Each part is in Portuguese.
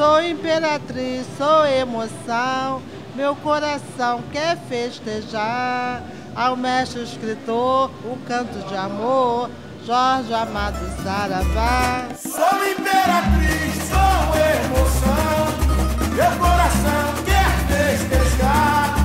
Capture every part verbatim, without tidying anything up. Sou imperatriz, sou emoção, meu coração quer festejar. Ao mestre escritor, o canto de amor, Jorge Amado saravá. Sou imperatriz, sou emoção, meu coração quer festejar.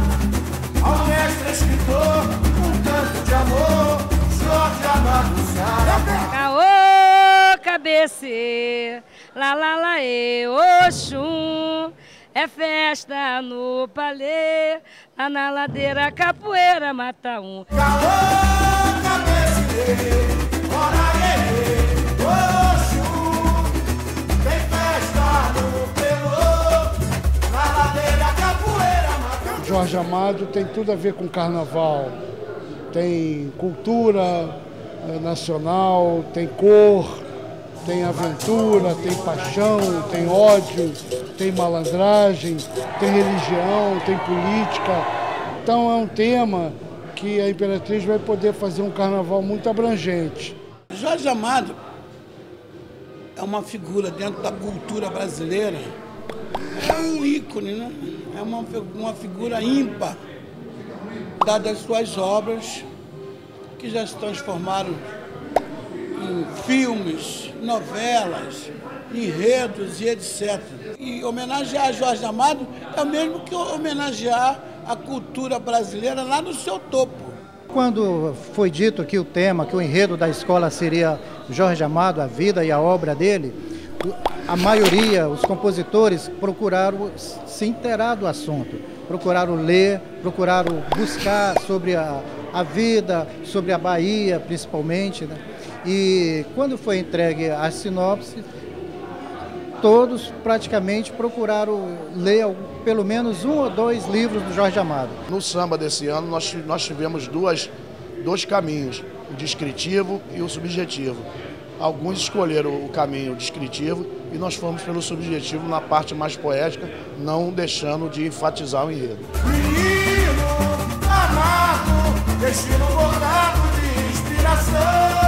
Ao mestre escritor, o canto de amor, Jorge Amado saravá. Caô, cabecê, lá, lá, lá, e Oxum. É festa no palê, lá na ladeira capoeira mata um. Caô, cabecê, orarê, Oxum. Tem festa no pelô, na ladeira capoeira mata um. Jorge Amado tem tudo a ver com carnaval. Tem cultura nacional, tem cor, tem aventura, tem paixão, tem ódio, tem malandragem, tem religião, tem política. Então é um tema que a Imperatriz vai poder fazer um carnaval muito abrangente. Jorge Amado é uma figura dentro da cultura brasileira, é um ícone, né? É uma, uma figura ímpar, dadas suas obras que já se transformaram em filmes, novelas, enredos e etcétera. E homenagear Jorge Amado é o mesmo que homenagear a cultura brasileira lá no seu topo. Quando foi dito que o tema, que o enredo da escola seria Jorge Amado, a vida e a obra dele, a maioria, os compositores, procuraram se inteirar do assunto, procuraram ler, procuraram buscar sobre a, a vida, sobre a Bahia, principalmente, né? E quando foi entregue a sinopse, todos praticamente procuraram ler pelo menos um ou dois livros do Jorge Amado. No samba desse ano nós, nós tivemos duas, dois caminhos, o descritivo e o subjetivo. Alguns escolheram o caminho descritivo e nós fomos pelo subjetivo na parte mais poética, não deixando de enfatizar o enredo. Menino amado, destino bordado de inspiração.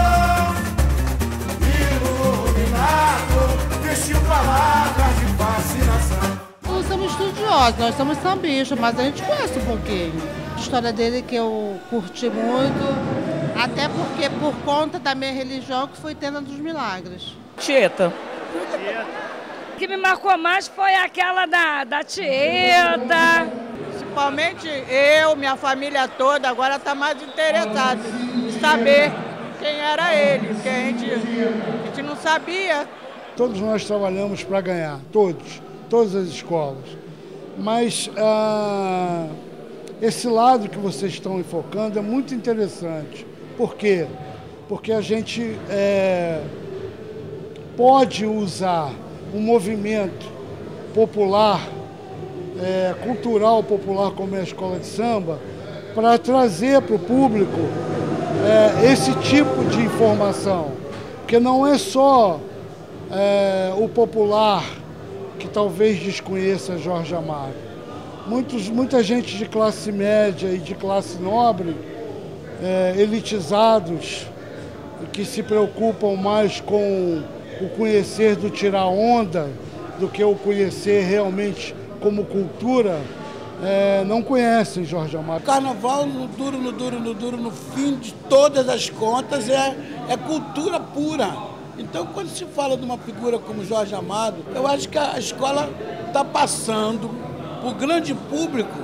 Nós somos estudiosos, nós somos sambistas, mas a gente conhece um pouquinho. A história dele que eu curti muito, até porque por conta da minha religião, que foi Tenda dos Milagres. Tieta. O que me marcou mais foi aquela da, da Tieta. Principalmente eu, minha família toda, agora está mais interessada em saber quem era ele, porque a gente, a gente não sabia. Todos nós trabalhamos para ganhar, todos, todas as escolas. Mas ah, esse lado que vocês estão enfocando é muito interessante. Por quê? Porque a gente é, pode usar um movimento popular, é, cultural popular como é a escola de samba, para trazer para o público é, esse tipo de informação. Porque não é só... É, o popular que talvez desconheça Jorge Amado. Muitos, muita gente de classe média e de classe nobre, é, elitizados, que se preocupam mais com o conhecer do tirar onda do que o conhecer realmente como cultura, é, não conhecem Jorge Amado. Carnaval, no duro, no duro, no duro, no fim de todas as contas, é, é cultura pura. Então, quando se fala de uma figura como Jorge Amado, eu acho que a escola está passando para o grande público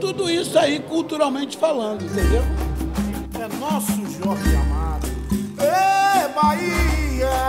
tudo isso aí culturalmente falando, entendeu? É nosso Jorge Amado. Ê, Bahia!